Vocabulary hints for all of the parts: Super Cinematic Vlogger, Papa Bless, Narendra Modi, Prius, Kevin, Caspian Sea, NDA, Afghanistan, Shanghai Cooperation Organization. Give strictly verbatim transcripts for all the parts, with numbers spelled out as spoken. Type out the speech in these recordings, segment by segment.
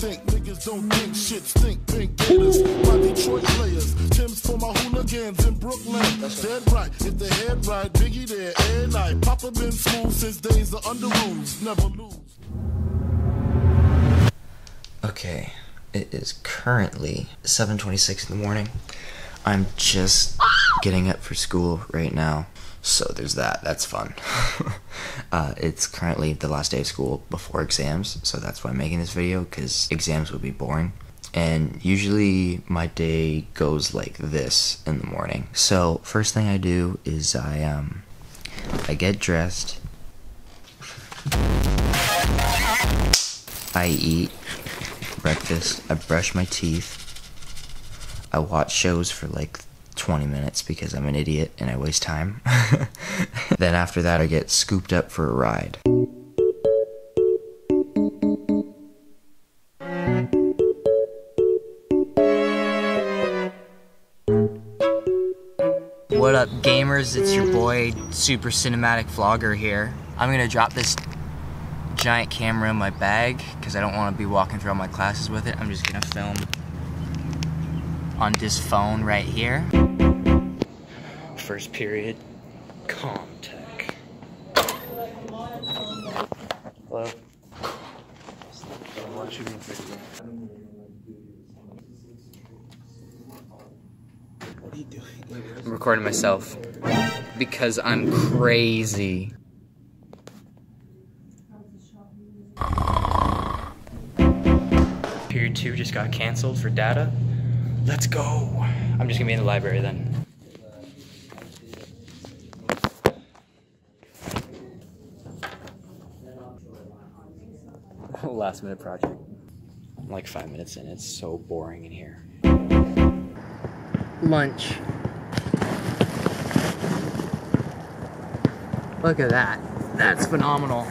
think niggas don't think shit stink. Pink gators, my Detroit players, Tim's for my hooligans in Brooklyn. Dead right, if the head right, Biggie there, and I. Papa been smooth since days of under rules, never lose. Okay, it is currently seven twenty-six in the morning. I'm just getting up for school right now, so there's that. That's fun. uh, it's currently the last day of school before exams, so that's why I'm making this video, because exams would be boring. And usually my day goes like this in the morning. So first thing I do is I um I get dressed, I eat breakfast, I brush my teeth, I watch shows for like twenty minutes because I'm an idiot and I waste time. Then after that I get scooped up for a ride. What up gamers, it's your boy Super Cinematic Vlogger here. I'm gonna drop this giant camera in my bag because I don't want to be walking through all my classes with it. I'm just gonna film on this phone right here. First period, comm tech. Hello. What are you doing? I'm recording myself because I'm crazy. Period two just got canceled for data. Let's go. I'm just gonna be in the library then. Last minute project. I'm like five minutes in, it's so boring in here. Lunch. Look at that. That's phenomenal.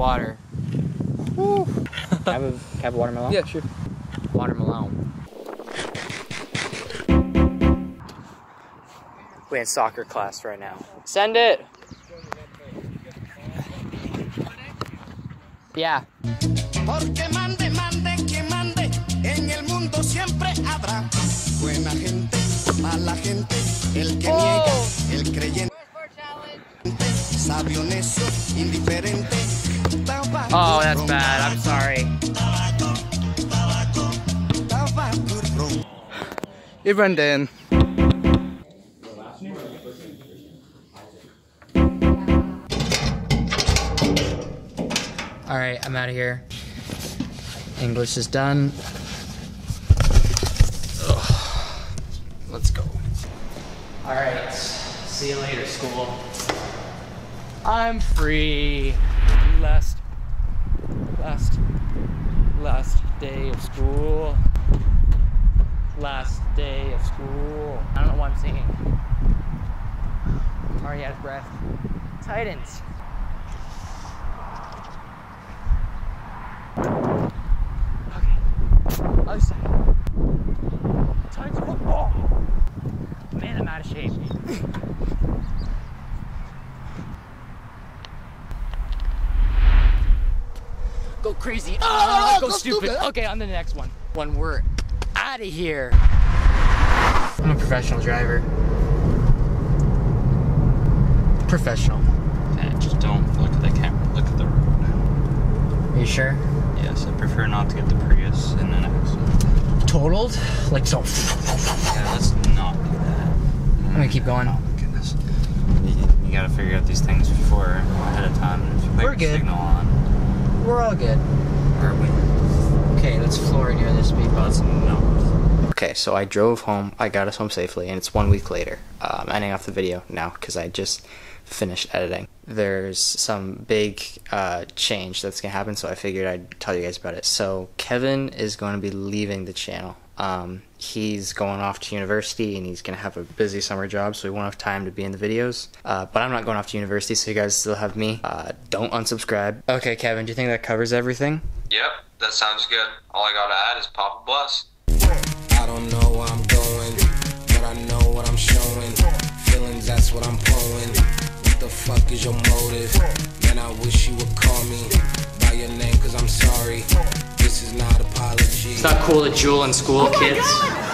Water. Woo. Can I have a, can I have a watermelon? Yeah, sure. Watermelon. We're in soccer class right now. Send it! Yeah. Oh. Oh, that's bad. I'm sorry. It went in. All right, I'm out of here. English is done. Ugh. Let's go. All right. See you later, school. I'm free. Last. Last, last day of school. Last day of school. I don't know why I'm singing. I'm already out of breath. Titans. Okay. Other side. Titans. Oh. Man, I'm out of shape. Go crazy. Oh, go, go stupid. stupid. Okay, on the next one. When we're out of here. I'm a professional driver. Professional. Yeah, just don't look at the camera. Look at the road. Are you sure? Yes. Yeah, prefer not to get the Prius in an accident. Totaled? Like so. Yeah, let's not do that. I'm gonna keep going. Oh my goodness. You, you gotta figure out these things before, ahead of time. If you We're good. Signal on. We're all good. Are we? Okay, let's floor near this speed. Oh, that's north. Okay, so I drove home. I got us home safely, and it's one week later. Uh, I'm ending off the video now because I just finished editing. There's some big uh, change that's gonna happen, so I figured I'd tell you guys about it. So Kevin is going to be leaving the channel. Um, he's going off to university and he's gonna have a busy summer job, so he won't have time to be in the videos. Uh, but I'm not going off to university, so you guys still have me. Uh, don't unsubscribe. Okay, Kevin, do you think that covers everything? Yep, that sounds good. All I gotta add is Papa Bless. I don't know where I'm going, but I know what I'm showing. Feelings, that's what I'm pulling. The fuck is your motive? Man, I wish you would call me by your name, cause I'm sorry. This is not apology. It's not cool to jewel in school, oh kids.